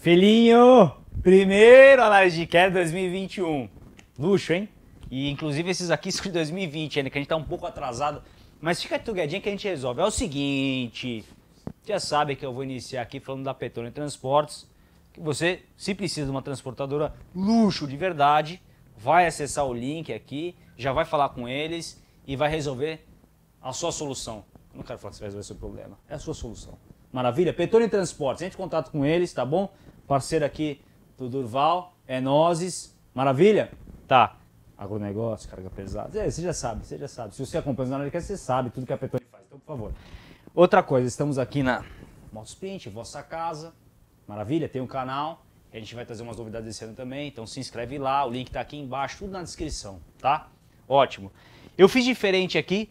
Filhinho, primeiro análise de queda 2021. Luxo, hein? E inclusive esses aqui são de 2020 ainda, que a gente tá um pouco atrasado. Mas fica tugadinha que a gente resolve. É o seguinte, já sabe que eu vou iniciar aqui falando da Petony Transportes. Que você, se precisa de uma transportadora luxo de verdade, vai acessar o link aqui, já vai falar com eles e vai resolver a sua solução. Eu não quero falar que você vai resolver seu problema, é a sua solução. Maravilha? Petony Transportes, entre em contato com eles, tá bom? Parceiro aqui do Durval, é nozes. Maravilha? Tá. Agronegócio, carga pesada. Você já sabe, você já sabe. Se você acompanha os analistas, você sabe tudo que a Petony faz. Então, por favor. Outra coisa, estamos aqui na Motosprint, vossa casa. Maravilha? Tem um canal. A gente vai trazer umas novidades desse ano também. Então, se inscreve lá. O link tá aqui embaixo, tudo na descrição, tá? Ótimo. Eu fiz diferente aqui.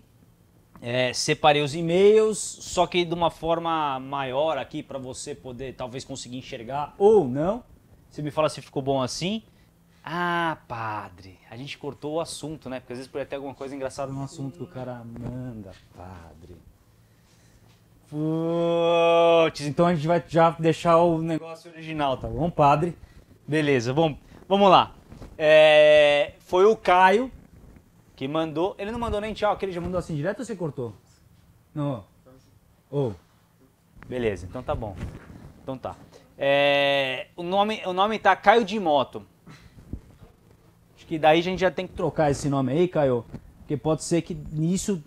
Separei os e-mails, só que de uma forma maior aqui para você poder talvez conseguir enxergar ou não. Você me fala se ficou bom assim. Ah, padre, a gente cortou o assunto, né? Porque às vezes pode ter alguma coisa engraçada no assunto que o cara manda, padre. Putz, então a gente vai já deixar o negócio original, tá bom, padre? Beleza, vamos lá. Foi o Caio que mandou. Ele não mandou nem tchau, que ele já mandou assim direto ou você cortou? Não. Oh. Beleza, então tá bom. Então tá. O nome tá Caio de Moto. Acho que daí a gente já tem que trocar esse nome aí, Caio. Porque pode ser que nisso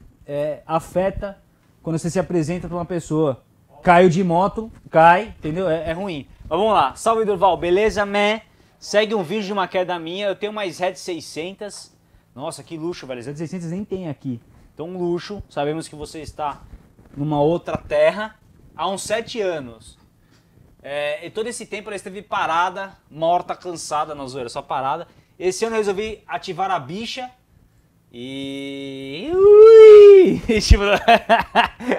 afeta quando você se apresenta pra uma pessoa. Caio de Moto, cai, entendeu? É ruim. Mas vamos lá. Salve, Durval. Beleza, mé? Segue um vídeo de uma queda minha. Eu tenho umas Red 600. Nossa, que luxo, velho. As Z600 nem tem aqui. Então, um luxo. Sabemos que você está numa outra terra há uns 7 anos. E todo esse tempo ela esteve parada, morta, cansada, na zoeira, só parada. Esse ano eu resolvi ativar a bicha e... Ui!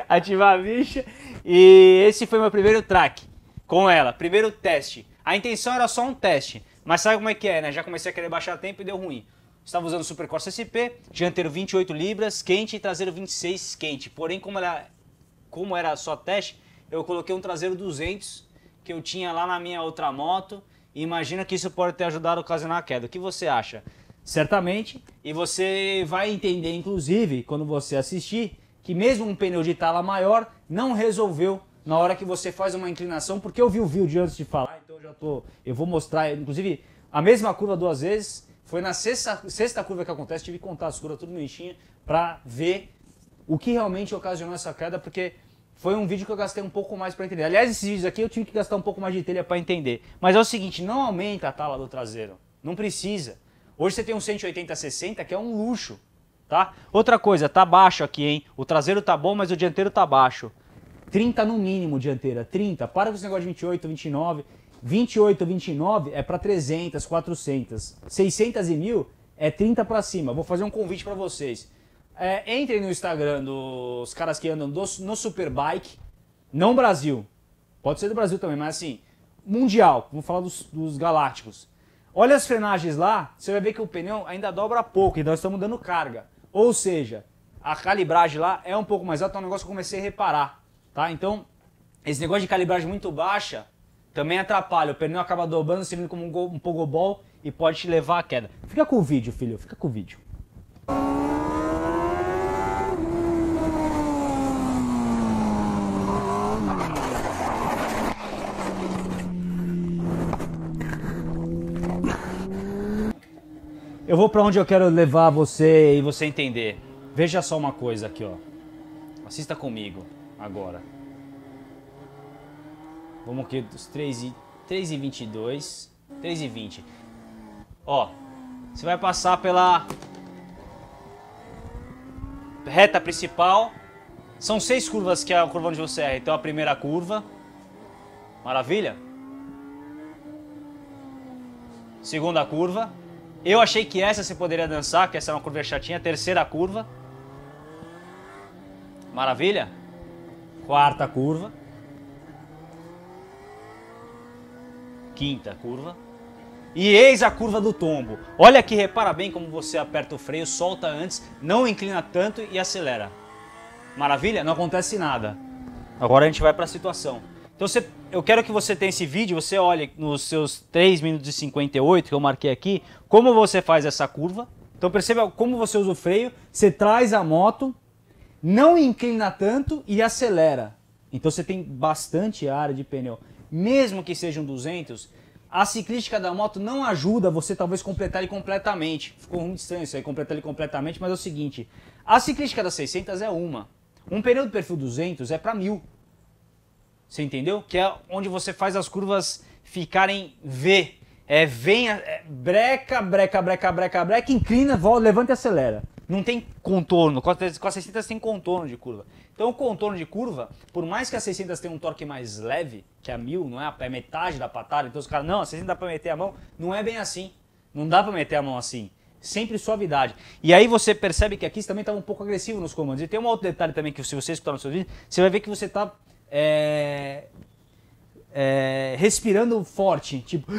Ativar a bicha. E esse foi meu primeiro track com ela. Primeiro teste. A intenção era só um teste. Mas sabe como é que é, né? Já comecei a querer baixar tempo e deu ruim. Estava usando o Supercorsa SP, dianteiro 28 libras, quente e traseiro 26 quente. Porém, como era só teste, eu coloquei um traseiro 200 que eu tinha lá na minha outra moto. E imagina que isso pode ter ajudado a ocasionar a queda. O que você acha? Certamente. E você vai entender, inclusive, quando você assistir, que mesmo um pneu de tala maior não resolveu na hora que você faz uma inclinação. Porque eu vi o vídeo antes de falar, então eu vou mostrar, inclusive, a mesma curva duas vezes. Foi na sexta curva que acontece, tive que contar as curvas tudo bonitinho pra ver o que realmente ocasionou essa queda, porque foi um vídeo que eu gastei um pouco mais pra entender. Aliás, esses vídeos aqui eu tive que gastar um pouco mais de telha pra entender. Mas é o seguinte, não aumenta a tala do traseiro, não precisa. Hoje você tem um 180/60 que é um luxo, tá? Outra coisa, tá baixo aqui, hein? O traseiro tá bom, mas o dianteiro tá baixo. 30 no mínimo, dianteira, 30. Para com esse negócio de 28, 29... 28, 29 é para 300, 400. 600 e 1000 é 30 para cima. Vou fazer um convite para vocês. Entrem no Instagram dos caras que andam no Superbike. Não Brasil. Pode ser do Brasil também, mas assim, mundial. Vamos falar dos galácticos. Olha as frenagens lá. Você vai ver que o pneu ainda dobra pouco. E nós estamos dando carga. Ou seja, a calibragem lá é um pouco mais alta. É um negócio que eu comecei a reparar. Tá? Então, esse negócio de calibragem muito baixa também atrapalha, o pneu acaba dobrando, servindo como um pogobol e pode te levar à queda. Fica com o vídeo, filho, fica com o vídeo. Eu vou pra onde eu quero levar você e você entender. Veja só uma coisa aqui, ó. Assista comigo agora. Vamos aqui dos 3h22, 3h20. Ó, você vai passar pela reta principal. São 6 curvas que é a curva onde você erra. Então a primeira curva, maravilha. Segunda curva. Eu achei que essa você poderia dançar, que essa é uma curva chatinha. Terceira curva, maravilha. Quarta curva. Quinta curva. E eis a curva do tombo. Olha aqui, repara bem como você aperta o freio, solta antes, não inclina tanto e acelera. Maravilha? Não acontece nada. Agora a gente vai para a situação. Então você Eu quero que você tenha esse vídeo, você olhe nos seus 3 minutos e 58 que eu marquei aqui, como você faz essa curva. Então perceba como você usa o freio, você traz a moto, não inclina tanto e acelera. Então você tem bastante área de pneu. Mesmo que sejam 200, a ciclística da moto não ajuda você talvez completar ele completamente. Ficou muito estranho isso aí, completar ele completamente, mas é o seguinte, a ciclística das 600 é uma. Um pneu de perfil 200 é para 1000. Você entendeu? Que é onde você faz as curvas ficarem V. É, vem, é, breca, breca, breca, breca, breca, inclina, volta, levanta e acelera. Não tem contorno. Com a 600 tem contorno de curva. Então o contorno de curva, por mais que a 600 tenha um torque mais leve, que a 1000, não é, é metade da patada, então os caras, não, a 600 dá pra meter a mão. Não é bem assim. Não dá pra meter a mão assim. Sempre suavidade. E aí você percebe que aqui você também tá um pouco agressivo nos comandos. E tem um outro detalhe também que se você escutar no seu vídeo, você vai ver que você tá... respirando forte, tipo,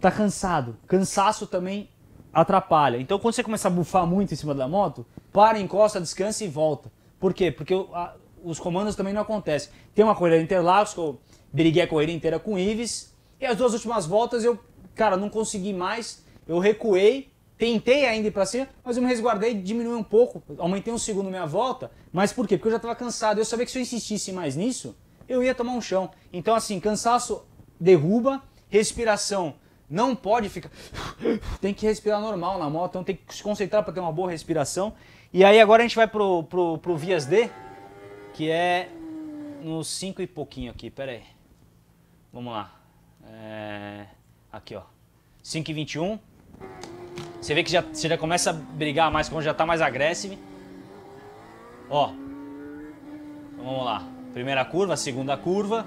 tá cansado. Cansaço também atrapalha. Então quando você começa a bufar muito em cima da moto, para, encosta, descansa e volta. Por quê? Porque os comandos também não acontecem. Tem uma corrida de Interlagos, que eu briguei a corrida inteira com o Ives, e as duas últimas voltas eu, cara, não consegui mais, eu recuei, tentei ainda ir pra cima, mas eu me resguardei, diminui um pouco, aumentei um segundo minha volta, mas por quê? Porque eu já tava cansado, eu sabia que se eu insistisse mais nisso, eu ia tomar um chão. Então assim, cansaço derruba, respiração não pode ficar... Tem que respirar normal na moto, então tem que se concentrar para ter uma boa respiração. E aí agora a gente vai pro Vias D, que é no 5 e pouquinho aqui, pera aí. Vamos lá. Aqui ó, 5 e 21. Você vê que você já começa a brigar mais, quando já tá mais agressivo. Ó, então, vamos lá. Primeira curva, segunda curva,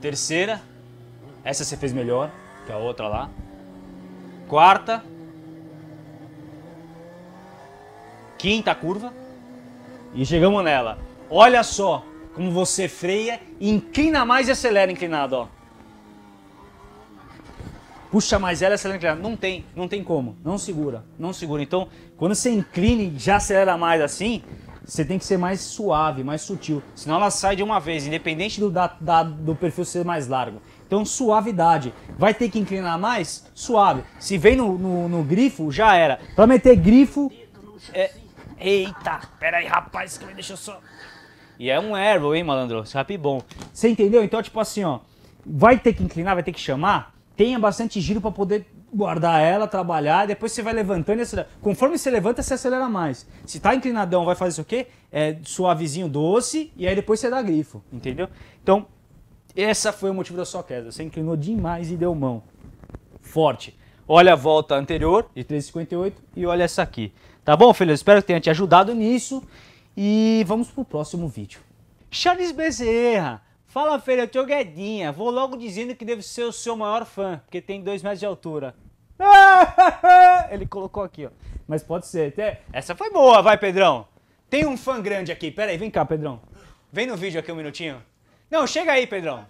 terceira, essa você fez melhor que a outra lá, quarta, quinta curva e chegamos nela. Olha só como você freia, inclina mais e acelera inclinado, ó. Puxa mais ela e acelera inclinado, não tem como, não segura. Então quando você inclina e já acelera mais assim, você tem que ser mais suave, mais sutil, senão ela sai de uma vez, independente do perfil ser mais largo. Então suavidade, vai ter que inclinar mais, suave. Se vem no grifo, já era. Pra meter grifo... Eita, pera aí rapaz, que me deixou só... E é um arrow, hein malandro, esse rap bom. Você entendeu? Então tipo assim, ó, vai ter que inclinar, vai ter que chamar, tenha bastante giro pra poder... guardar ela, trabalhar, depois você vai levantando e acelera. Conforme você levanta, você acelera mais. Se tá inclinadão, vai fazer isso o quê? É suavezinho, doce, e aí depois você dá grifo, entendeu? Então, essa foi o motivo da sua queda. Você inclinou demais e deu mão. Forte. Olha a volta anterior, de 3,58, e olha essa aqui. Tá bom, filho? Eu espero que tenha te ajudado nisso. E vamos pro próximo vídeo. Charles Bezerra. Fala, filho, eu tenho guedinha. Vou logo dizendo que devo ser o seu maior fã, porque tem 2 metros de altura. Ele colocou aqui, ó. Mas pode ser. Essa foi boa, vai, Pedrão. Tem um fã grande aqui. Pera aí, vem cá, Pedrão. Vem no vídeo aqui um minutinho. Não, chega aí, Pedrão.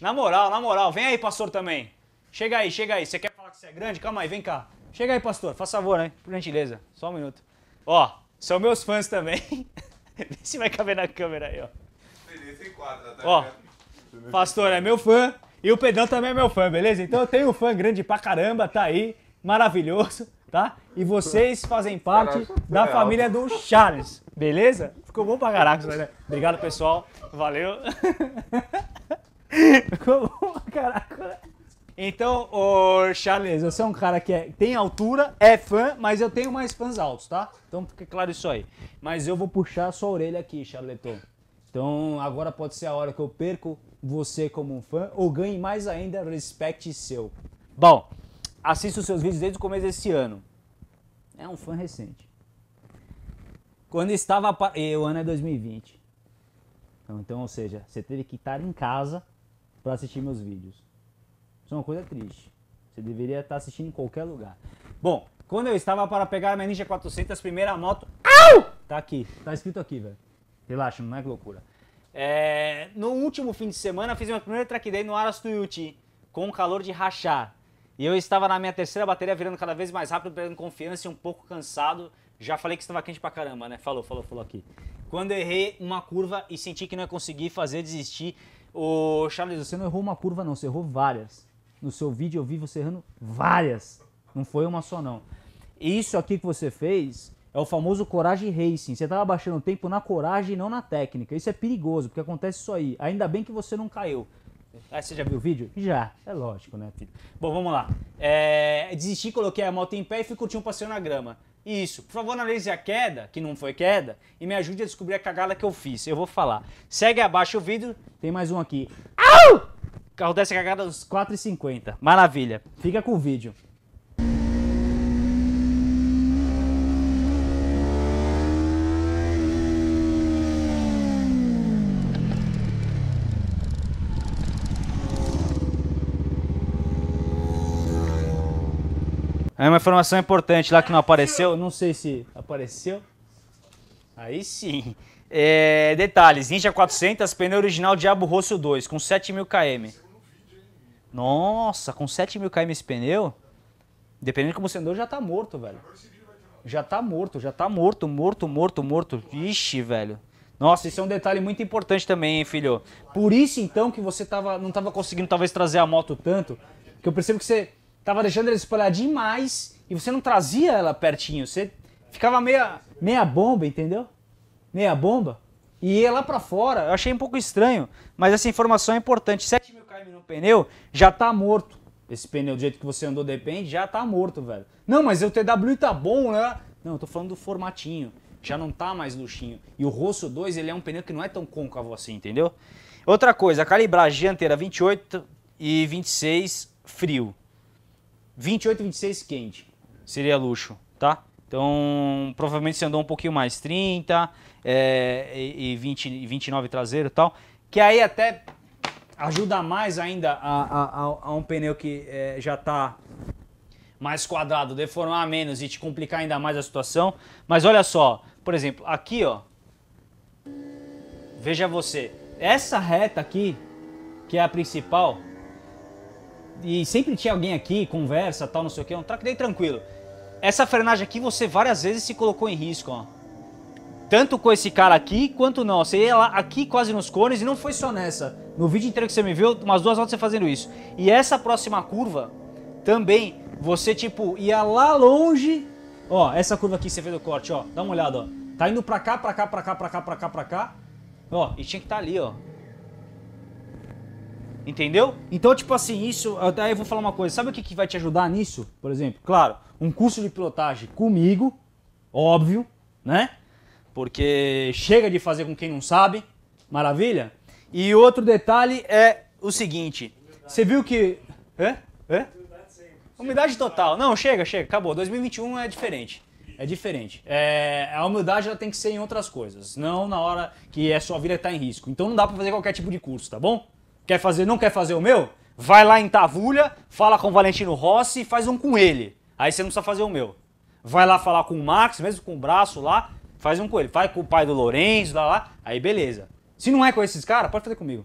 Na moral. Vem aí, pastor, também. Chega aí. Você quer falar que você é grande? Calma aí, vem cá. Chega aí, pastor. Faz favor, né? Por gentileza. Só um minuto. Ó, são meus fãs também. Vê se vai caber na câmera aí, ó. Ó, pastor é meu fã e o Pedrão também é meu fã, beleza? Então eu tenho um fã grande pra caramba, tá aí, maravilhoso, tá? E vocês fazem parte da família do Charles, beleza? Ficou bom pra caraca, né? Obrigado, pessoal, valeu. Ficou bom pra caraca, né? Então, ô Charles, você é um cara que tem altura, é fã, mas eu tenho mais fãs altos, tá? Então fica claro isso aí. Mas eu vou puxar a sua orelha aqui, Charleton. Então agora pode ser a hora que eu perco você como um fã ou ganhe mais ainda respect seu. Bom, assisto os seus vídeos desde o começo desse ano. É um fã recente. Quando estava... O ano é 2020. Então, ou seja, você teve que estar em casa para assistir meus vídeos. Isso é uma coisa triste. Você deveria estar assistindo em qualquer lugar. Bom, quando eu estava para pegar a minha Ninja 400, primeira moto... Au! Tá aqui, tá escrito aqui, velho. Relaxa, não é que loucura. No último fim de semana, fiz minha primeira track day no Araçatuba, com um calor de rachar. E eu estava na minha terceira bateria, virando cada vez mais rápido, perdendo confiança e um pouco cansado. Já falei que estava quente pra caramba, né? Falou aqui. Quando eu errei uma curva e senti que não ia conseguir fazer, desisti. O Charles, você não errou uma curva não, você errou várias. No seu vídeo eu vi você errando várias. Não foi uma só não. Isso aqui que você fez é o famoso coragem racing. Você estava baixando o tempo na coragem e não na técnica. Isso é perigoso, porque acontece isso aí. Ainda bem que você não caiu. Ah, você já viu o vídeo? Já. É lógico, né, filho? Bom, vamos lá. Desisti, coloquei a moto em pé e fui curtir um passeio na grama. Isso. Por favor, analise a queda, que não foi queda, e me ajude a descobrir a cagada que eu fiz. Eu vou falar. Segue abaixo o vídeo. Tem mais um aqui. Au! O carro desce a cagada aos 4,50. Maravilha. Fica com o vídeo. É uma informação importante lá que não apareceu, não sei se apareceu. Aí sim. Detalhes, Ninja 400, pneu original Diablo Rosso 2, com 7.000 km. Nossa, com 7.000 km esse pneu? Dependendo de como você andou, já tá morto, velho. Já tá morto. Ixi, velho. Nossa, isso é um detalhe muito importante também, hein, filho? Por isso, então, que você não tava conseguindo, talvez, trazer a moto tanto, que eu percebo que você... Tava deixando ela espalhar demais e você não trazia ela pertinho. Você ficava meia bomba, entendeu? Meia bomba. E ia lá pra fora. Eu achei um pouco estranho, mas essa informação é importante. 7.000 km no pneu, já tá morto. Esse pneu, do jeito que você andou, depende, já tá morto, velho. Não, mas o TWI tá bom, né? Não, eu tô falando do formatinho. Já não tá mais luxinho. E o Rosso 2, ele é um pneu que não é tão côncavo assim, entendeu? Outra coisa, a calibragem dianteira 28 e 26 frio. 28 e 26 quente, seria luxo, tá? Então, provavelmente você andou um pouquinho mais, 30 e 29 traseiro e tal, que aí até ajuda mais ainda a um pneu que já tá mais quadrado, deformar menos e te complicar ainda mais a situação. Mas olha só, por exemplo, aqui ó, veja você, essa reta aqui, que é a principal... E sempre tinha alguém aqui, conversa, tal, não sei o que, um traque daí tranquilo. Essa frenagem aqui você várias vezes se colocou em risco, ó. Tanto com esse cara aqui, quanto não. Você ia lá aqui quase nos cones e não foi só nessa. No vídeo inteiro que você me viu, umas 2 horas você fazendo isso. E essa próxima curva, também, você tipo, ia lá longe. Ó, essa curva aqui você fez o corte, ó. Dá uma olhada, ó. Tá indo pra cá, pra cá, pra cá, pra cá, pra cá, pra cá. Ó, e tinha que estar ali, ó. Entendeu? Então, tipo assim, isso... Aí eu vou falar uma coisa. Sabe o que, que vai te ajudar nisso, por exemplo? Claro, um curso de pilotagem comigo, óbvio, né? Porque chega de fazer com quem não sabe, maravilha? E outro detalhe é o seguinte. Humildade. Você viu que... Humildade sempre. Humildade total. Não, chega, acabou. 2021 é diferente. É diferente. A humildade ela tem que ser em outras coisas, não na hora que a sua vida está em risco. Então não dá pra fazer qualquer tipo de curso, tá bom? Quer fazer, não quer fazer o meu? Vai lá em Tavulha, fala com o Valentino Rossi e faz um com ele. Aí você não precisa fazer o meu. Vai lá falar com o Max, mesmo com o braço lá, faz um com ele. Vai com o pai do Lourenço, lá, aí beleza. Se não é com esses caras, pode fazer comigo.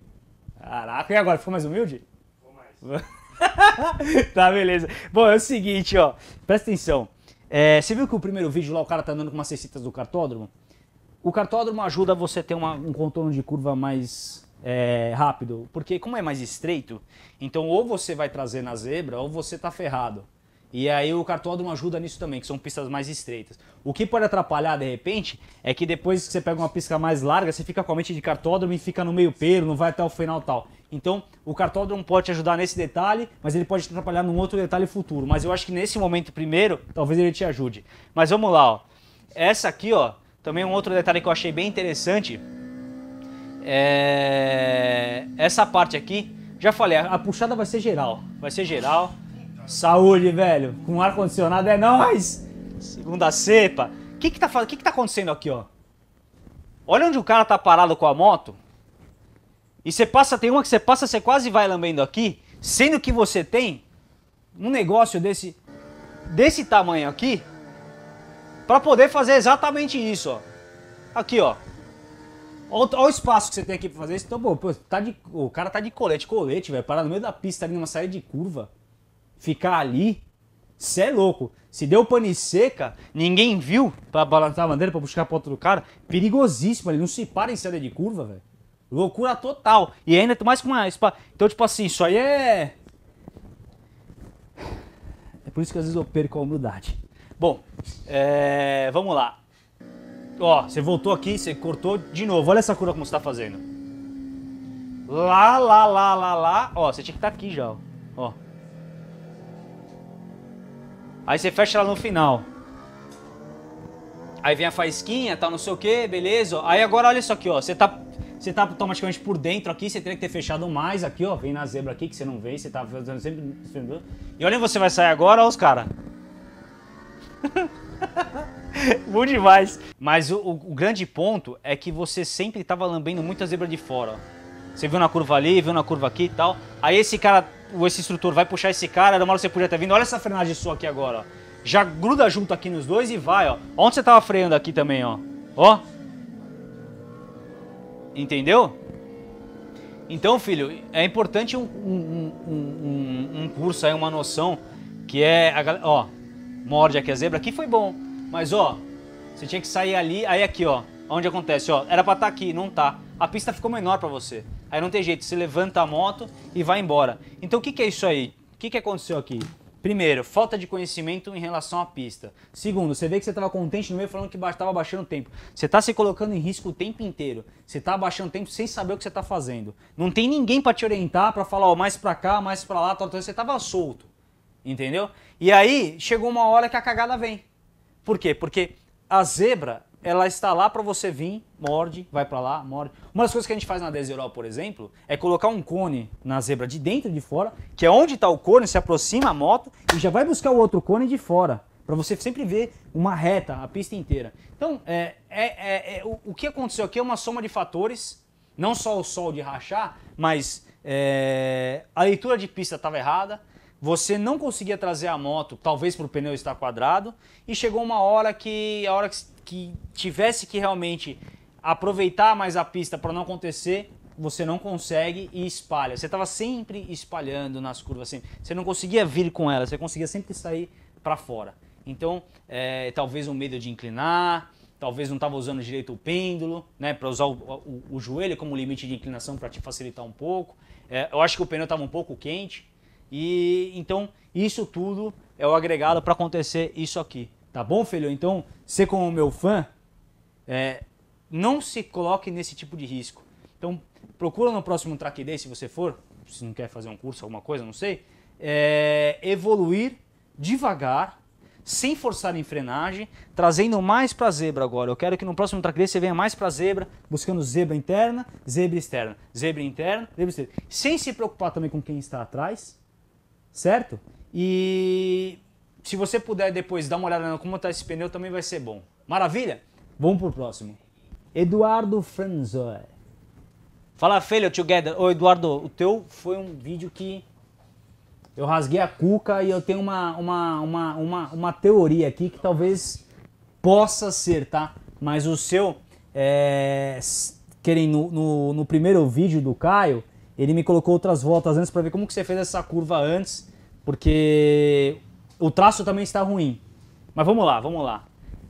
Caraca, e agora? Ficou mais humilde? Ficou mais. Tá, beleza. Bom, é o seguinte, ó. Presta atenção. Você viu que o primeiro vídeo lá o cara tá andando com umas 600 do cartódromo? O cartódromo ajuda você a ter um contorno de curva mais... rápido, porque como é mais estreito, então ou você vai trazer na zebra ou você tá ferrado. E aí o cartódromo ajuda nisso também, que são pistas mais estreitas. O que pode atrapalhar de repente é que depois que você pega uma pista mais larga, você fica com a mente de cartódromo e fica no meio pelo, não vai até o final tal. Então o cartódromo pode te ajudar nesse detalhe, mas ele pode te atrapalhar num outro detalhe futuro. Mas eu acho que nesse momento primeiro, talvez ele te ajude. Mas vamos lá, ó. Essa aqui, ó, também um outro detalhe que eu achei bem interessante. Essa parte aqui, já falei, a puxada vai ser geral. Vai ser geral. Saúde, velho. Com ar-condicionado é nóis. Segunda cepa. O que tá acontecendo aqui, ó? Olha onde o cara tá parado com a moto. E você passa, tem uma que você passa, você quase vai lambendo aqui. Sendo que você tem um negócio desse tamanho aqui. Pra poder fazer exatamente isso, ó. Aqui, ó. Olha o espaço que você tem aqui pra fazer isso. Então, pô, o cara tá de colete, velho. Parar no meio da pista ali, numa saída de curva. Ficar ali. Cê é louco. Se deu pane seca, ninguém viu pra balançar a bandeira, pra buscar a ponta do cara. Perigosíssimo ali. Não se para em saída de curva, velho. Loucura total. E ainda mais com uma Spa. Então, tipo assim, isso aí é... É por isso que às vezes eu perco a humildade. Bom, vamos lá. Ó, você voltou aqui, você cortou de novo. Olha essa curva como você tá fazendo. Lá, lá, lá, lá, lá. Ó, você tinha que estar aqui já, ó. Aí você fecha ela no final. Aí vem a faísquinha, tá, não sei o que, beleza. Aí agora olha isso aqui, ó. Você tá automaticamente por dentro aqui, você teria que ter fechado mais aqui, ó. Vem na zebra aqui que você não vê, você tá fazendo sempre... E olha onde você vai sair agora, ó, os caras. Bom demais. Mas o grande ponto é que você sempre tava lambendo muita zebra de fora, ó. Você viu na curva ali, viu na curva aqui e tal. Aí esse cara, esse instrutor vai puxar esse cara, da hora você podia estar vindo. Olha essa frenagem sua aqui agora, ó. Já gruda junto aqui nos dois e vai, ó. Onde você tava freando aqui também, ó. Ó. Entendeu? Então, filho, é importante um curso aí, uma noção que é... Ó, morde aqui a zebra. Aqui foi bom. Mas, ó, você tinha que sair ali. Aí aqui, ó. Onde acontece, ó. Era pra estar aqui, não tá. A pista ficou menor pra você. Aí não tem jeito. Você levanta a moto e vai embora. Então, o que que é isso aí? O que que aconteceu aqui? Primeiro, falta de conhecimento em relação à pista. Segundo, você vê que você estava contente no meio falando que estava baixando o tempo. Você está se colocando em risco o tempo inteiro. Você está baixando o tempo sem saber o que você está fazendo. Não tem ninguém para te orientar, para falar, ó, mais para cá, mais para lá, tal, tal. Você estava solto, entendeu? E aí, chegou uma hora que a cagada vem. Por quê? Porque a zebra, ela está lá para você vir, morde, vai para lá, morde. Uma das coisas que a gente faz na Deserol, por exemplo, é colocar um cone na zebra de dentro e de fora, que é onde está o cone, se aproxima a moto e já vai buscar o outro cone de fora, para você sempre ver uma reta, a pista inteira. Então, o que aconteceu aqui é uma soma de fatores, não só o sol de rachar, mas a leitura de pista estava errada, você não conseguia trazer a moto, talvez para o pneu estar quadrado, e chegou uma hora que... que tivesse que realmente aproveitar mais a pista para não acontecer, você não consegue e espalha. Você estava sempre espalhando nas curvas, sempre. Você não conseguia vir com ela, você conseguia sempre sair para fora. Então, talvez um medo de inclinar, talvez não estava usando direito o pêndulo, né, para usar o joelho como limite de inclinação para te facilitar um pouco. Eu acho que o pneu estava um pouco quente. E então, isso tudo é o agregado para acontecer isso aqui. Tá bom, filho? Então, você como meu fã, não se coloque nesse tipo de risco. Então, procura no próximo track day, se você for, se não quer fazer um curso, alguma coisa, não sei, evoluir devagar, sem forçar em frenagem, trazendo mais pra zebra agora. Eu quero que no próximo track day você venha mais pra zebra, buscando zebra interna, zebra externa, zebra interna, zebra externa. Sem se preocupar também com quem está atrás, certo? E... se você puder depois dar uma olhada no como está esse pneu, também vai ser bom. Maravilha? Vamos pro próximo. Eduardo Franzoi. Fala, Failure Together. Ô, Eduardo, o teu foi um vídeo que eu rasguei a cuca e eu tenho uma teoria aqui que talvez possa ser, tá? Mas o seu, no primeiro vídeo do Caio, ele me colocou outras voltas antes para ver como que você fez essa curva antes, porque... o traço também está ruim. Mas vamos lá, vamos lá.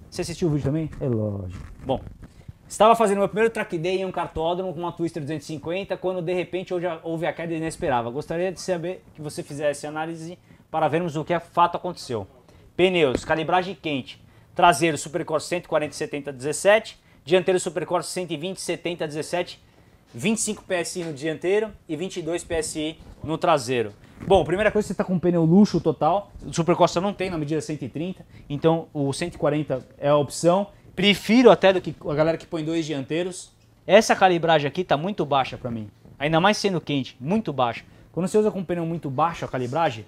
Você assistiu o vídeo também? É lógico. Bom, estava fazendo meu primeiro track day em um cartódromo com uma Twister 250, quando de repente houve a queda inesperada. Gostaria de saber que você fizesse análise para vermos o que de fato aconteceu. Pneus, calibragem quente. Traseiro Supercorsa 140/70/17, dianteiro Supercorsa 120/70/17, 25 PSI no dianteiro e 22 PSI no traseiro. Bom, primeira coisa, você está com um pneu luxo total. O Supercorsa não tem na medida 130, então o 140 é a opção. Prefiro até do que a galera que põe dois dianteiros. Essa calibragem aqui está muito baixa para mim, ainda mais sendo quente, muito baixa. Quando você usa com um pneu muito baixo a calibragem,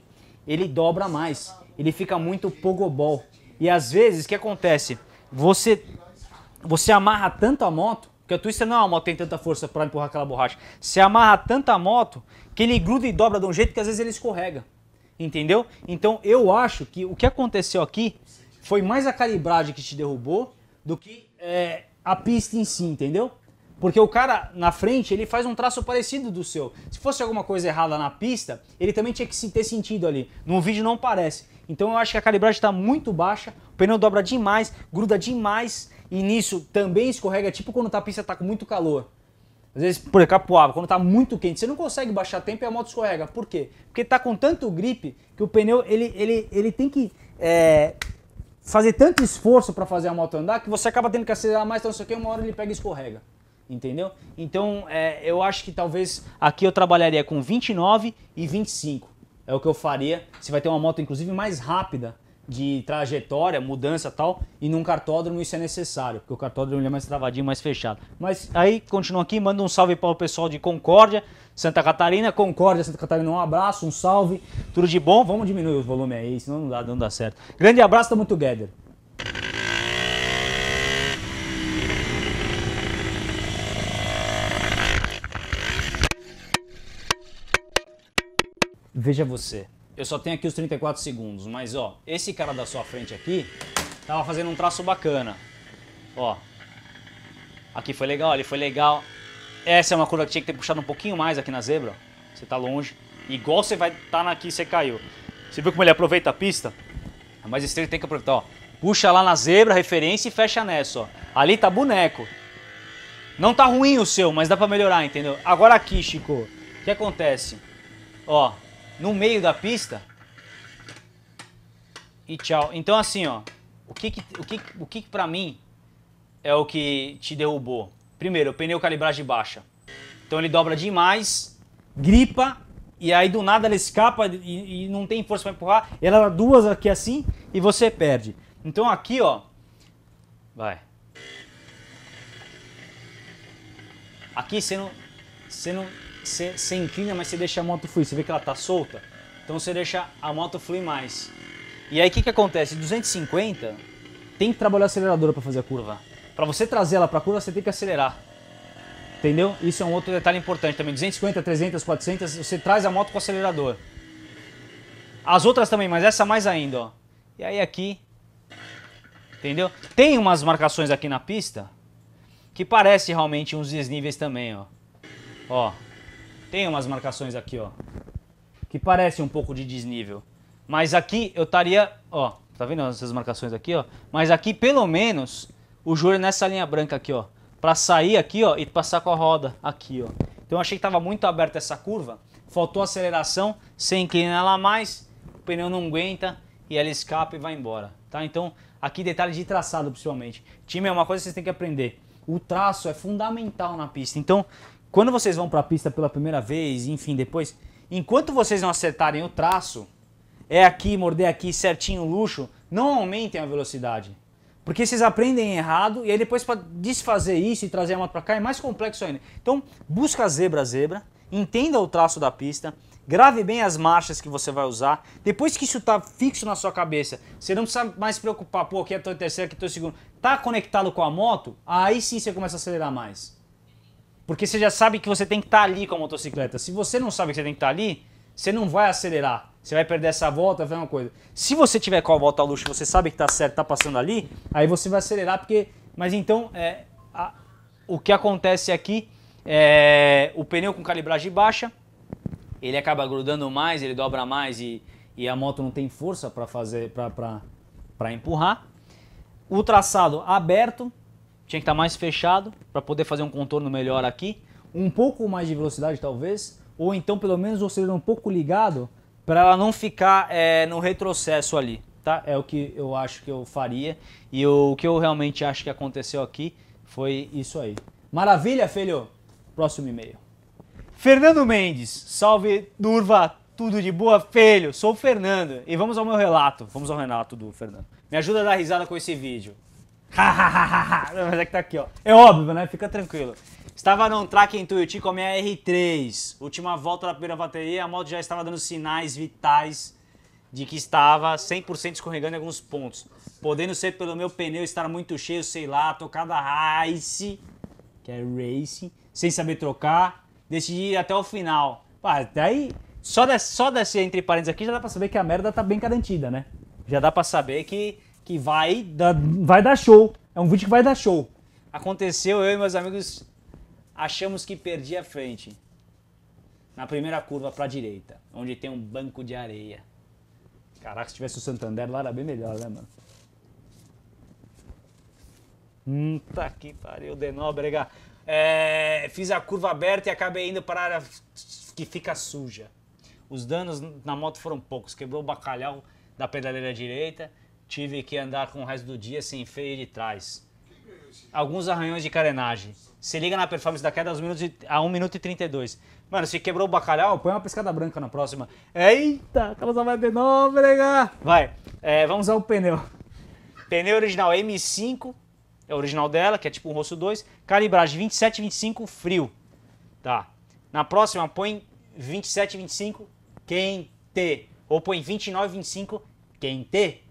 ele dobra mais, ele fica muito pogobol. E às vezes, o que acontece? Você amarra tanto a moto, porque a Twister não é uma moto que tem tanta força para empurrar aquela borracha. Você amarra tanta moto que ele gruda e dobra de um jeito que às vezes ele escorrega. Entendeu? Então eu acho que o que aconteceu aqui foi mais a calibragem que te derrubou do que a pista em si, entendeu? Porque o cara na frente, ele faz um traço parecido do seu. Se fosse alguma coisa errada na pista, ele também tinha que ter sentido ali. No vídeo não parece. Então eu acho que a calibragem está muito baixa, o pneu dobra demais, gruda demais. E nisso também escorrega, tipo quando a pista está com muito calor. Às vezes, por exemplo, Capoava, quando tá muito quente, você não consegue baixar tempo e a moto escorrega. Por quê? Porque tá com tanto grip que o pneu, ele tem que fazer tanto esforço para fazer a moto andar que você acaba tendo que acelerar mais, então não sei o que, uma hora ele pega e escorrega. Entendeu? Então, eu acho que talvez aqui eu trabalharia com 29 e 25. É o que eu faria. Você vai ter uma moto, inclusive, mais rápida de trajetória, mudança e tal. E num cartódromo isso é necessário, porque o cartódromo é mais travadinho, mais fechado. Mas aí, continua aqui, manda um salve para o pessoal de Concórdia, Santa Catarina. Concórdia, Santa Catarina, um abraço, um salve. Tudo de bom. Vamos diminuir o volume aí, senão não dá certo. Grande abraço, tamo together. Veja você, eu só tenho aqui os 34 segundos, mas ó, esse cara da sua frente aqui tava fazendo um traço bacana, ó, aqui foi legal, ali foi legal, essa é uma curva que tinha que ter puxado um pouquinho mais aqui na zebra, ó. Você tá longe, igual você vai estar aqui, você caiu, você viu como ele aproveita a pista? Mas esse tem que aproveitar, ó, puxa lá na zebra, referência e fecha nessa, ó, ali tá boneco, não tá ruim o seu, mas dá pra melhorar, entendeu? Agora aqui, Chico, o que acontece? Ó, no meio da pista e tchau. Então assim, ó, o que pra mim é o que te derrubou? Primeiro, o pneu calibragem baixa. Então ele dobra demais, gripa, e aí do nada ela escapa e não tem força pra empurrar. Ela dá duas aqui assim e você perde. Então aqui, ó, vai. Aqui você inclina, mas você deixa a moto fluir. Você vê que ela tá solta, então você deixa a moto fluir mais. E aí o que que acontece? 250 tem que trabalhar a aceleradora para fazer a curva. Para você trazer ela para a curva, você tem que acelerar. Entendeu? Isso é um outro detalhe importante também. 250, 300, 400, você traz a moto com o acelerador. As outras também, mas essa mais ainda, ó. E aí aqui, entendeu? Tem umas marcações aqui na pista que parece realmente uns desníveis também, ó. Ó. Tem umas marcações aqui, ó, que parecem um pouco de desnível. Mas aqui eu estaria, ó, tá vendo essas marcações aqui, ó? Mas aqui pelo menos o joelho nessa linha branca aqui, ó, pra sair aqui, ó, e passar com a roda aqui, ó. Então eu achei que tava muito aberta essa curva, faltou aceleração, você inclina ela mais, o pneu não aguenta e ela escapa e vai embora, tá? Então aqui detalhe de traçado principalmente. Time é uma coisa que vocês têm que aprender, o traço é fundamental na pista, então... Quando vocês vão para a pista pela primeira vez, enfim, depois, enquanto vocês não acertarem o traço, é aqui, morder aqui, certinho, luxo, não aumentem a velocidade. Porque vocês aprendem errado e aí depois para desfazer isso e trazer a moto para cá é mais complexo ainda. Então, busca zebra a zebra, entenda o traço da pista, grave bem as marchas que você vai usar. Depois que isso está fixo na sua cabeça, você não precisa mais se preocupar, pô, aqui é a terceira, aqui é a segunda. Tá conectado com a moto, aí sim você começa a acelerar mais. Porque você já sabe que você tem que estar ali com a motocicleta. Se você não sabe que você tem que estar ali, você não vai acelerar. Você vai perder essa volta, vai fazer uma coisa. Se você tiver com a volta a luxo, você sabe que está certo, está passando ali, aí você vai acelerar porque... Mas então, o que acontece aqui é o pneu com calibragem baixa, ele acaba grudando mais, ele dobra mais e a moto não tem força para fazer, para empurrar. O traçado aberto. Tinha que estar mais fechado para poder fazer um contorno melhor aqui. Um pouco mais de velocidade talvez, ou então pelo menos o cilindro um pouco ligado para ela não ficar no retrocesso ali. Tá? É o que eu acho que eu faria e o que eu realmente acho que aconteceu aqui foi isso aí. Maravilha, filho! Próximo e-mail. Fernando Mendes, salve Durva, tudo de boa, filho? Sou o Fernando e vamos ao meu relato. Vamos ao relato do Fernando. Me ajuda a dar risada com esse vídeo. Não, mas é que tá aqui, ó. É óbvio, né? Fica tranquilo. Estava num track em Tuiuti com a minha R3. Última volta da primeira bateria, a moto já estava dando sinais vitais de que estava 100% escorregando em alguns pontos. Podendo ser pelo meu pneu estar muito cheio, sei lá, tocada race, que é racing, sem saber trocar. Decidi ir até o final. Pá, até aí, só desse entre parênteses aqui já dá pra saber que a merda tá bem garantida, né? Já dá pra saber que vai dar show. É um vídeo que vai dar show. Aconteceu, eu e meus amigos achamos que perdi a frente. Na primeira curva para a direita, onde tem um banco de areia. Caraca, se tivesse o Santander lá era bem melhor, né, mano? Tá que pariu, de nóbrega. Fiz a curva aberta e acabei indo para a área que fica suja. Os danos na moto foram poucos, quebrou o bacalhau da pedaleira direita, tive que andar com o resto do dia sem freio de trás. Alguns arranhões de carenagem. Se liga na performance da queda aos a 1 minuto e 32. Mano, se quebrou o bacalhau, põe uma pescada branca na próxima. Eita, aquela vai de novo, nega. Vai, vamos usar o pneu. Pneu original M5, é o original dela, que é tipo um Rosso 2. Calibragem 27,25 frio. Tá. Na próxima põe 27,25 quente. Ou põe 29,25 quente.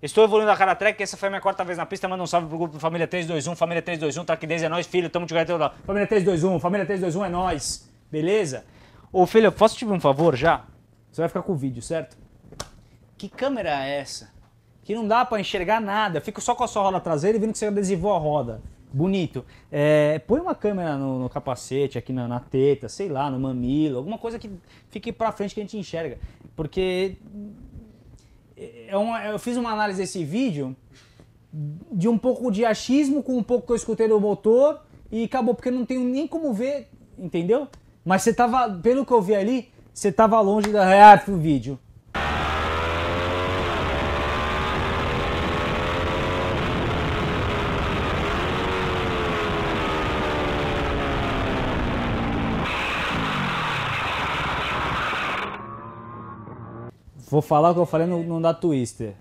Estou evoluindo a cada track, essa foi a minha 4ª vez na pista, manda um salve pro grupo Família 321, Família 321, Track 10 é nóis, filho, tamo de garoto. Família 321, Família 321 é nóis, beleza? Ô filho, posso te pedir um favor já? Você vai ficar com o vídeo, certo? Que câmera é essa? Que não dá pra enxergar nada, eu fico só com a sua roda traseira e vendo que você adesivou a roda. Bonito. Põe uma câmera no capacete, aqui na teta, sei lá, no mamilo, alguma coisa que fique pra frente que a gente enxerga, porque... Eu fiz uma análise desse vídeo de um pouco de achismo com um pouco que eu escutei do motor e acabou, porque eu não tenho nem como ver, entendeu? Mas você tava, pelo que eu vi ali, você tava longe da real do vídeo. Vou falar o que eu falei no da Twister.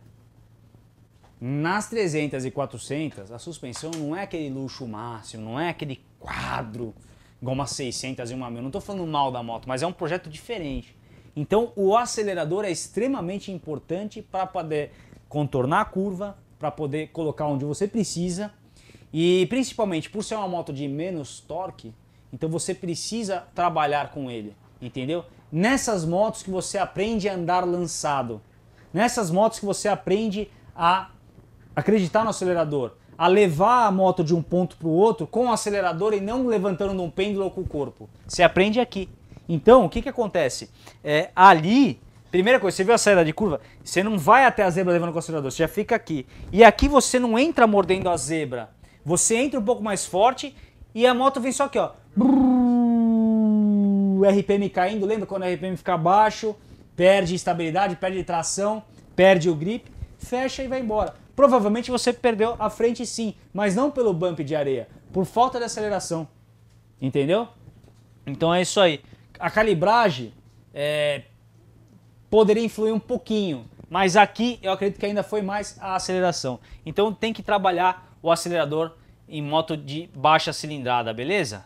Nas 300 e 400, a suspensão não é aquele luxo máximo, não é aquele quadro igual uma 600 e uma 1000. Não estou falando mal da moto, mas é um projeto diferente. Então o acelerador é extremamente importante para poder contornar a curva, para poder colocar onde você precisa. E principalmente por ser uma moto de menos torque, então você precisa trabalhar com ele, entendeu? Nessas motos que você aprende a andar lançado, nessas motos que você aprende a acreditar no acelerador, a levar a moto de um ponto para o outro com o acelerador e não levantando um pêndulo com o corpo. Você aprende aqui. Então, o que que acontece? Ali, primeira coisa, você viu a saída de curva? Você não vai até a zebra levando com o acelerador, você já fica aqui. E aqui você não entra mordendo a zebra, você entra um pouco mais forte e a moto vem só aqui, ó. O RPM caindo, lembra quando o RPM fica baixo, perde estabilidade, perde tração, perde o grip, fecha e vai embora. Provavelmente você perdeu a frente sim, mas não pelo bump de areia, por falta de aceleração, entendeu? Então é isso aí. A calibragem poderia influir um pouquinho, mas aqui eu acredito que ainda foi mais a aceleração. Então tem que trabalhar o acelerador em moto de baixa cilindrada, beleza?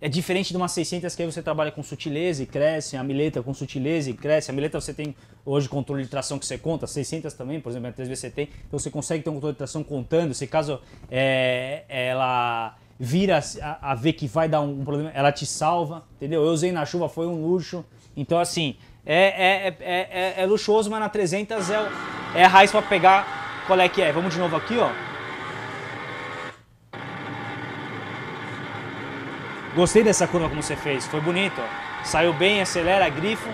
É diferente de uma 600 que aí você trabalha com sutileza e cresce, a mileta com sutileza e cresce. A mileta você tem hoje controle de tração que você conta, 600 também, por exemplo, a R3 você tem. Então você consegue ter um controle de tração contando, se caso ela vira a ver que vai dar um problema, ela te salva, entendeu? Eu usei na chuva, foi um luxo. Então assim, é luxuoso, mas na 300 é a raiz pra pegar qual é que é. Vamos de novo aqui, ó. Gostei dessa curva como você fez, foi bonito, ó. Saiu bem, acelera, grifo.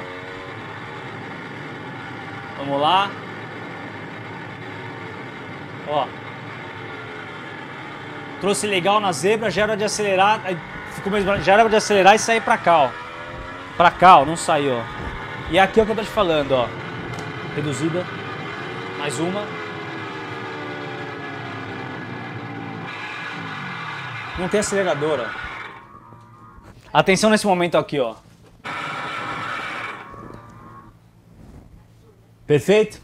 Vamos lá. Ó. Trouxe legal na zebra, já era de acelerar, ficou mais... já era de acelerar e sair pra cá, ó. Pra cá, ó, não saiu, ó. E aqui é o que eu tô te falando, ó. Reduzida. Mais uma. Não tem aceleradora, ó. Atenção nesse momento aqui, ó. Perfeito?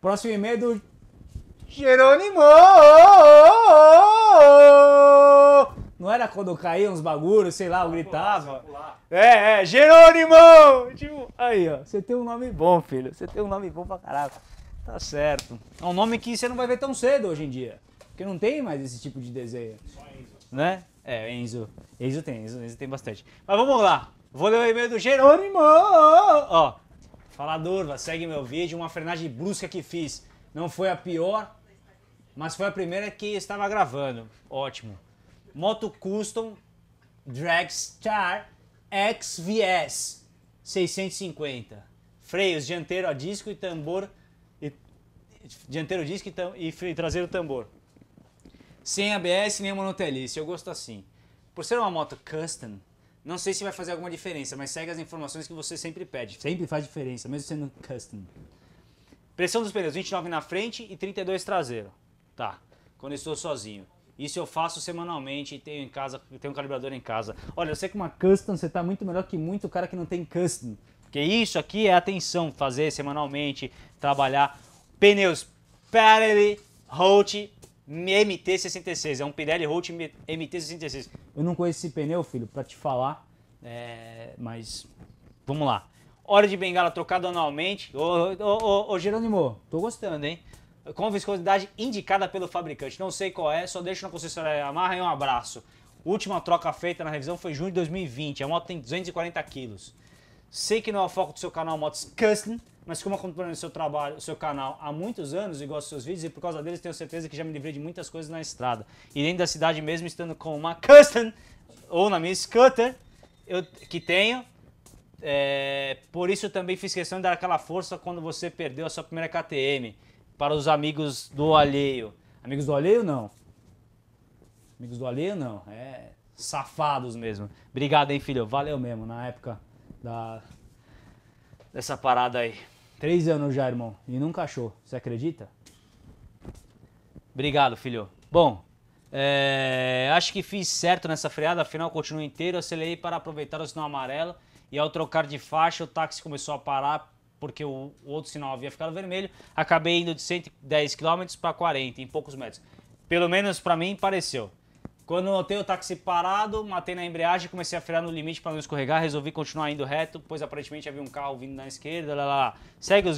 Próximo e-mail do Jerônimo! Não era quando caía uns bagulhos, sei lá, eu gritava. Jerônimo! Tipo, aí, ó. Você tem um nome bom, filho. Você tem um nome bom pra caraca. Tá certo. É um nome que você não vai ver tão cedo hoje em dia. Porque não tem mais esse tipo de desenho. Só Enzo. Né? Enzo. Enzo tem bastante. Mas vamos lá. Vou ler o e-mail do Jerônimo! Ó. Fala, Durva, segue meu vídeo. Uma frenagem brusca que fiz. Não foi a pior, mas foi a primeira que estava gravando. Ótimo. Moto Custom Drag Star XVS 650. Freios dianteiro a disco e tambor. Dianteiro disco e traseiro tambor. Sem ABS nem monotelice. Eu gosto assim. Por ser uma moto custom, não sei se vai fazer alguma diferença, mas segue as informações que você sempre pede. Sempre faz diferença, mesmo sendo custom. Pressão dos pneus, 29 na frente e 32 traseiro. Tá, quando eu estou sozinho. Isso eu faço semanalmente e tenho em casa, tenho um calibrador em casa. Olha, eu sei que uma custom você está muito melhor que muito cara que não tem custom. Porque isso aqui é atenção, fazer semanalmente, trabalhar. Pneus Pirelli Holt MT66, é um Pirelli Holt MT66. Eu não conheço esse pneu, filho, para te falar, mas vamos lá. Óleo de bengala trocado anualmente. Ô Jerônimo, tô gostando, hein? Com viscosidade indicada pelo fabricante. Não sei qual é, só deixo na concessionária Yamaha e um abraço. Última troca feita na revisão foi em junho de 2020. A moto tem 240 quilos. Sei que não é o foco do seu canal Motos Custom, mas como acompanho o seu trabalho, o seu canal há muitos anos e gosto dos seus vídeos, e por causa deles tenho certeza que já me livrei de muitas coisas na estrada. E dentro da cidade mesmo, estando com uma Custom, ou na minha Scooter, que tenho... por isso também fiz questão de dar aquela força quando você perdeu a sua primeira KTM para os amigos do alheio. Amigos do alheio não. Amigos do alheio não. É safados mesmo. Obrigado, hein, filho. Valeu mesmo na época dessa parada aí. 3 anos já, irmão. E nunca achou. Você acredita? Obrigado, filho. Bom... acho que fiz certo nessa freada, afinal continuo inteiro, acelerei para aproveitar o sinal amarelo e ao trocar de faixa o táxi começou a parar porque o outro sinal havia ficado vermelho, acabei indo de 110 km para 40 em poucos metros, pelo menos para mim pareceu. Quando notei o táxi parado, matei na embreagem, comecei a frear no limite para não escorregar, resolvi continuar indo reto, pois aparentemente havia um carro vindo na esquerda, lá. Segue o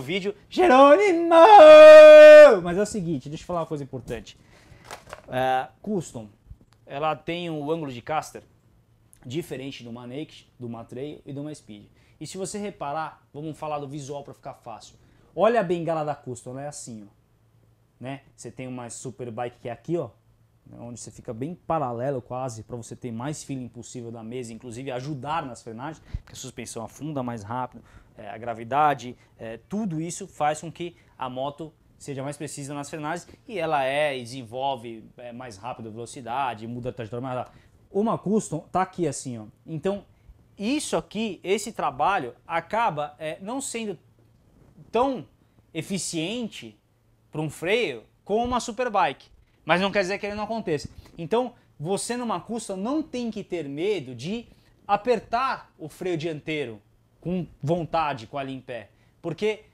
vídeo, Jerônimo! Mas é o seguinte, deixa eu falar uma coisa importante. Custom, ela tem um ângulo de caster diferente de uma Naked, de uma Trail e de uma Speed. E se você reparar, vamos falar do visual para ficar fácil. Olha a bengala da Custom, ela é assim, ó, né? Você tem uma Superbike que é aqui, ó, onde você fica bem paralelo quase para você ter mais feeling possível da mesa, inclusive ajudar nas frenagens, porque a suspensão afunda mais rápido, a gravidade, tudo isso faz com que a moto seja mais precisa nas frenagens e ela desenvolve mais rápido velocidade, muda a trajetória mais rápido. Uma Custom tá aqui assim, ó. Então, isso aqui, esse trabalho, acaba não sendo tão eficiente para um freio como uma Superbike, mas não quer dizer que ele não aconteça. Então, você numa Custom não tem que ter medo de apertar o freio dianteiro com vontade, com a linha em pé, porque...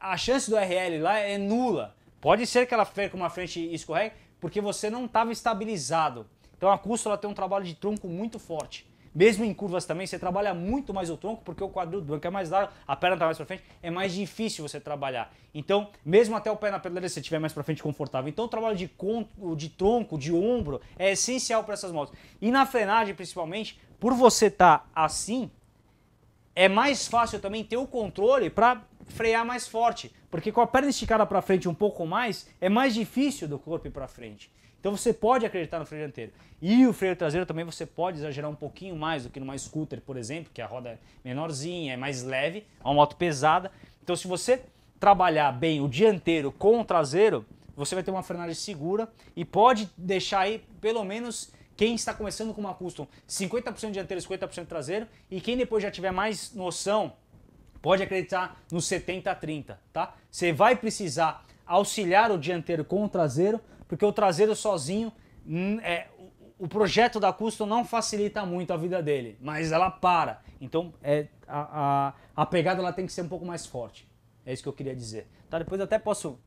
a chance do RL lá é nula. Pode ser que ela fique com uma frente e escorregue, porque você não estava estabilizado. Então a Custom ela tem um trabalho de tronco muito forte. Mesmo em curvas também, você trabalha muito mais o tronco, porque o quadril do banco é mais largo, a perna está mais para frente, é mais difícil você trabalhar. Então, mesmo até o pé na pedaleira, se você estiver mais para frente confortável. Então o trabalho de tronco, de ombro, é essencial para essas motos. E na frenagem, principalmente, por você estar assim, é mais fácil também ter o controle para... frear mais forte, porque com a perna esticada para frente um pouco mais, é mais difícil do corpo ir para frente. Então você pode acreditar no freio dianteiro. E o freio traseiro também você pode exagerar um pouquinho mais do que numa scooter, por exemplo, que a roda é menorzinha, é mais leve, é uma moto pesada. Então se você trabalhar bem o dianteiro com o traseiro, você vai ter uma frenagem segura e pode deixar aí pelo menos... quem está começando com uma Custom, 50% dianteiro, 50% traseiro, e quem depois já tiver mais noção... pode acreditar no 70-30, tá? Você vai precisar auxiliar o dianteiro com o traseiro, porque o traseiro sozinho, o projeto da Custom não facilita muito a vida dele, mas ela para. Então a pegada ela tem que ser um pouco mais forte. É isso que eu queria dizer. Tá? Depois eu até posso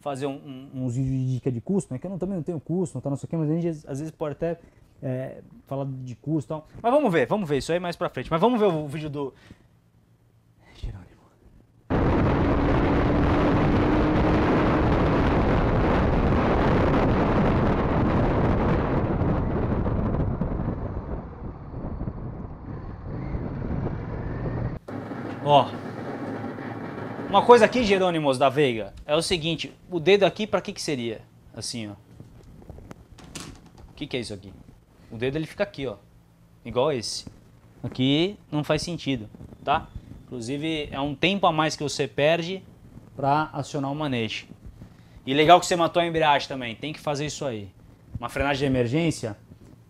fazer uns vídeos de dica de Custom, né? Que eu também não tenho Custom, tá? Não sei o que, mas a gente às vezes pode até falar de Custom e tal. Mas vamos ver isso aí mais pra frente. Mas vamos ver o vídeo do... Ó, uma coisa aqui, Jerônimos da Veiga, é o seguinte, o dedo aqui pra que seria? Assim, ó. O que é isso aqui? O dedo ele fica aqui, ó. Igual esse. O que não faz sentido, tá? Inclusive é um tempo a mais que você perde para acionar o manejo. E legal que você matou a embreagem também, tem que fazer isso aí. Uma frenagem de emergência,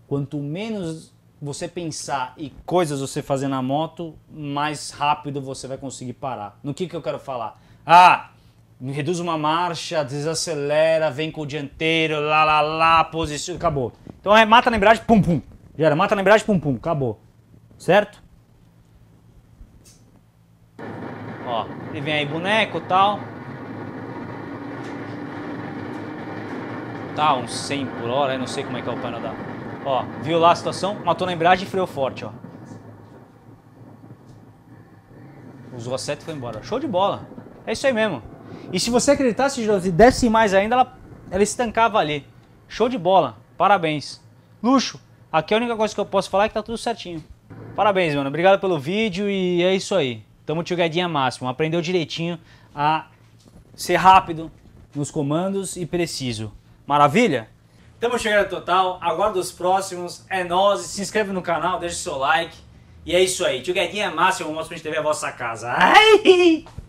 quanto menos você pensar e coisas você fazer na moto, mais rápido você vai conseguir parar. No que eu quero falar? Ah, reduz uma marcha, desacelera, vem com o dianteiro, posiciona, acabou. Então é mata na embreagem, pum, pum. Já era, mata na embreagem, pum, pum, acabou. Certo? Ó, ele vem aí boneco e tal. Tá, uns 100 por hora, eu não sei como é que é o painel da... Ó, viu lá a situação? Matou na embreagem e freou forte, ó. Usou a seta e foi embora. Show de bola. É isso aí mesmo. E se você acreditasse, se desse mais ainda, ela estancava ali. Show de bola. Parabéns. Luxo. Aqui a única coisa que eu posso falar é que tá tudo certinho. Parabéns, mano. Obrigado pelo vídeo e é isso aí. Tamo jogadinha máximo. Aprendeu direitinho a ser rápido nos comandos e preciso. Maravilha? Tamo chegando no total. Aguardo os próximos. É nóis. Se inscreve no canal, deixa o seu like. E é isso aí. Jogadinha máximo. Motosprint TV é a vossa casa. Ai!